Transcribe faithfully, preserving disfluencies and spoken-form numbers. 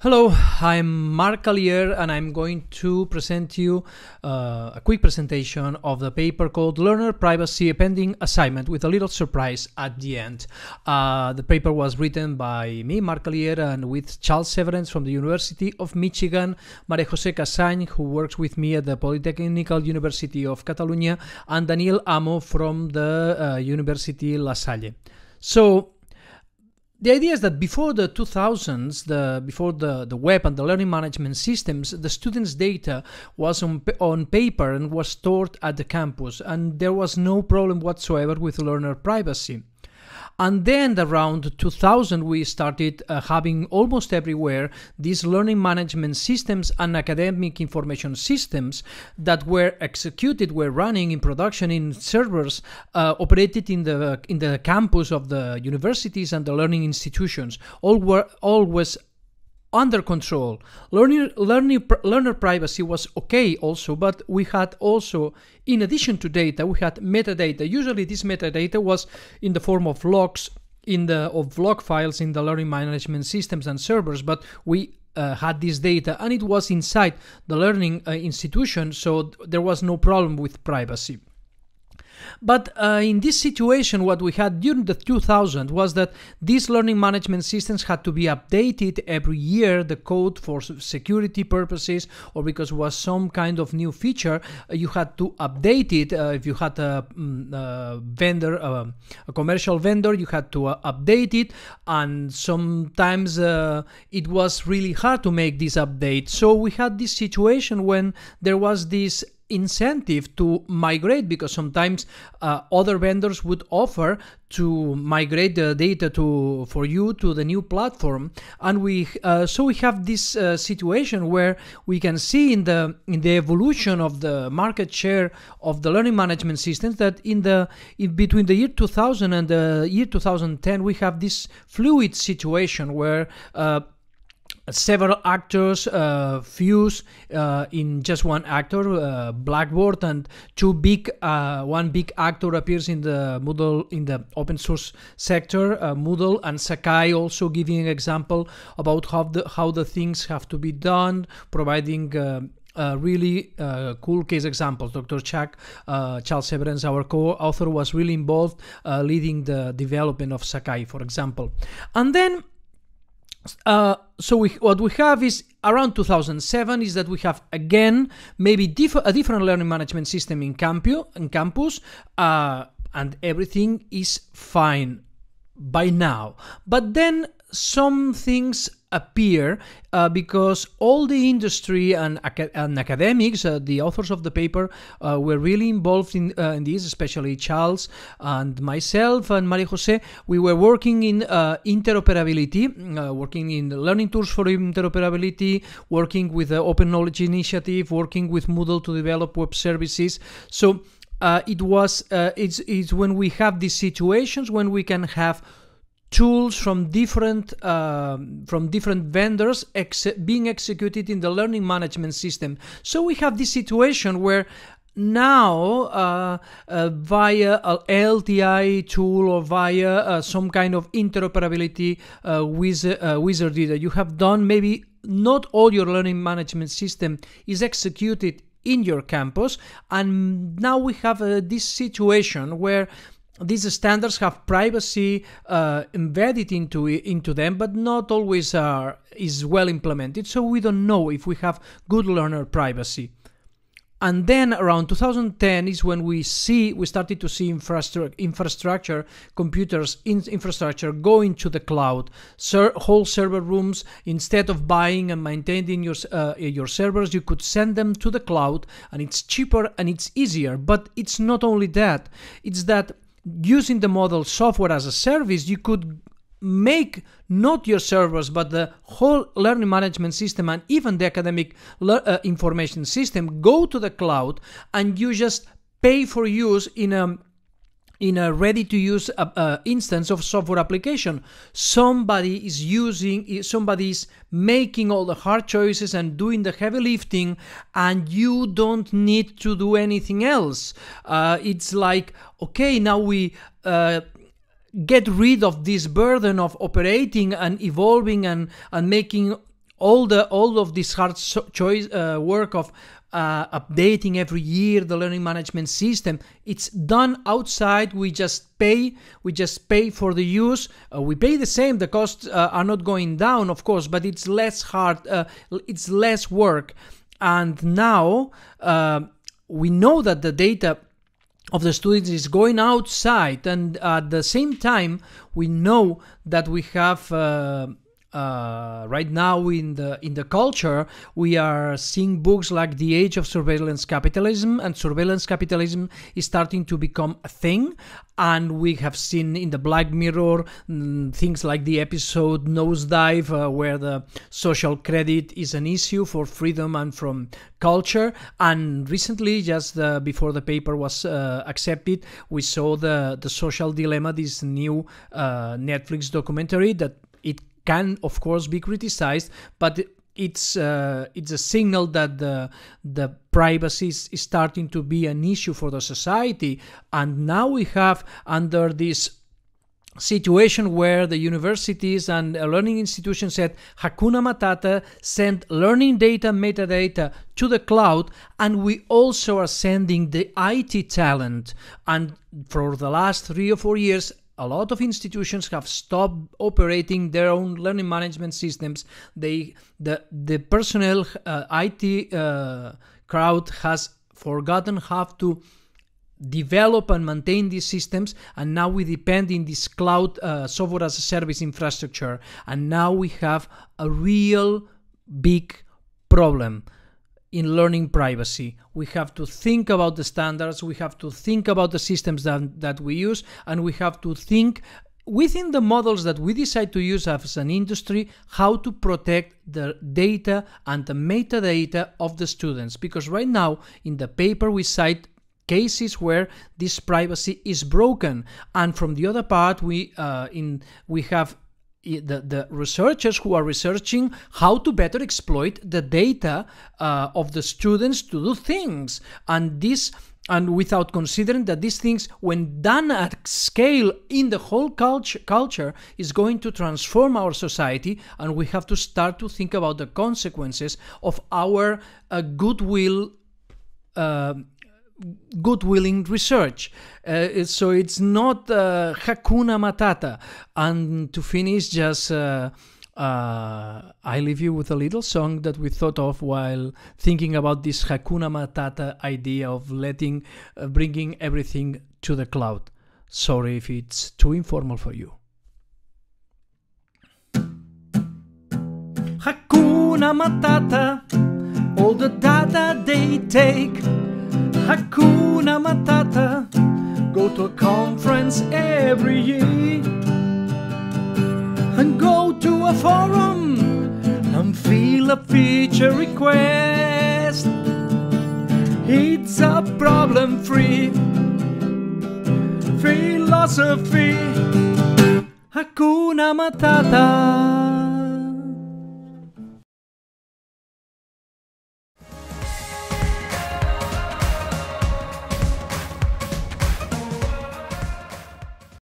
Hello, I'm Marc Alier and I'm going to present you uh, a quick presentation of the paper called Learner Privacy: A Pending Assignment with a Little Surprise at the End. Uh, the paper was written by me, Marc Alier, and with Charles Severance from the University of Michigan, María José Casany, who works with me at the Polytechnical University of Catalunya, and Daniel Amo from the uh, University La Salle. So, the idea is that before the two thousands, the, before the, the web and the learning management systems, the students' data was on, on paper and was stored at the campus, and there was no problem whatsoever with learner privacy. And then around two thousand, we started uh, having almost everywhere these learning management systems and academic information systems that were executed, were running in production in servers uh, operated in the in the campus of the universities and the learning institutions. All were always under control. Learner, learner, learner privacy was okay also, but we had also, in addition to data, we had metadata. Usually this metadata was in the form of logs, in the of log files in the learning management systems and servers, but we Uh, had this data and it was inside the learning uh, institution, so th- there was no problem with privacy. But uh, in this situation, what we had during the two thousands was that these learning management systems had to be updated every year, the code for security purposes, or because it was some kind of new feature, you had to update it. Uh, if you had a, a vendor, uh, a commercial vendor, you had to uh, update it, and sometimes uh, it was really hard to make this update. So we had this situation when there was this incentive to migrate, because sometimes uh, other vendors would offer to migrate the data to for you to the new platform, and we uh, so we have this uh, situation where we can see in the in the evolution of the market share of the learning management systems that in the in between the year two thousand and the year two thousand ten we have this fluid situation where uh, several actors uh, fuse uh, in just one actor, uh, Blackboard, and two big, uh, one big actor appears in the Moodle, in the open source sector, uh, Moodle and Sakai, also giving an example about how the how the things have to be done, providing Uh, Uh, really uh, cool case examples. Doctor Chuck, uh, Charles Severance, our co-author, was really involved uh, leading the development of Sakai, for example. And then Uh, so we, what we have is around two thousand seven is that we have again maybe diff a different learning management system in, campu in campus uh, and everything is fine by now. But then some things appear uh, because all the industry and, aca and academics, uh, the authors of the paper, uh, were really involved in, uh, in this, especially Charles and myself and María José. We were working in uh, interoperability, uh, working in learning tools for interoperability, working with the Open Knowledge Initiative, working with Moodle to develop web services. So uh, it was uh, it's, it's when we have these situations when we can have tools from different uh, from different vendors ex being executed in the learning management system. So we have this situation where now uh, uh, via an L T I tool or via uh, some kind of interoperability uh, wiz uh, wizardry that you have done, maybe not all your learning management system is executed in your campus, and now we have uh, this situation where these standards have privacy uh, embedded into into them, but not always are is well implemented. So we don't know if we have good learner privacy. And then around two thousand ten is when we see we started to see infrastructure, infrastructure computers, in infrastructure going to the cloud. Ser whole server rooms, instead of buying and maintaining your uh, your servers, you could send them to the cloud, and it's cheaper and it's easier. But it's not only that; it's that using the model software as a service, you could make not your servers but the whole learning management system and even the academic uh, information system go to the cloud, and you just pay for use in a in a ready-to-use uh, uh, instance of software application. Somebody is using, somebody is making all the hard choices and doing the heavy lifting, and you don't need to do anything else. Uh, it's like, okay, now we uh, get rid of this burden of operating and evolving and, and making all the all of this hard so choice uh, work of uh, updating every year the learning management system, it's done outside. We just pay, we just pay for the use. Uh, we pay the same. The costs uh, are not going down, of course, but it's less hard. Uh, it's less work. And now uh, we know that the data of the students is going outside, and at the same time we know that we have uh, uh, right now in the in the culture we are seeing books like The Age of Surveillance Capitalism, and surveillance capitalism is starting to become a thing. And we have seen in the Black Mirror mm, things like the episode Nosedive, uh, where the social credit is an issue for freedom and from culture. And recently, just uh, before the paper was uh, accepted, we saw the, the Social Dilemma, this new uh, Netflix documentary that it can, of course, be criticized, but it's uh, it's a signal that the the privacy is, is starting to be an issue for the society. And now we have under this situation where the universities and learning institutions said Hakuna Matata, send learning data, metadata to the cloud, and we also are sending the I T talent. And for the last three or four years, a lot of institutions have stopped operating their own learning management systems. They, the, the personnel, uh, I T uh, crowd has forgotten how to develop and maintain these systems, and now we depend in this cloud uh, software as a service infrastructure. And now we have a real big problem in learning privacy. We have to think about the standards, we have to think about the systems that, that we use, and we have to think within the models that we decide to use as an industry how to protect the data and the metadata of the students. Because right now in the paper we cite cases where this privacy is broken, and from the other part we uh, in we have The, the researchers who are researching how to better exploit the data uh, of the students to do things, and this and without considering that these things, when done at scale in the whole culture, culture is going to transform our society, and we have to start to think about the consequences of our uh, goodwill uh, Goodwilling research. Uh, so it's not uh, Hakuna Matata. And to finish, just uh, uh, I leave you with a little song that we thought of while thinking about this Hakuna Matata idea of letting, uh, bringing everything to the cloud. Sorry if it's too informal for you. Hakuna Matata, all the data they take. Hakuna Matata, go to a conference every year, and go to a forum and fill a feature request. It's a problem-free philosophy. Hakuna Matata.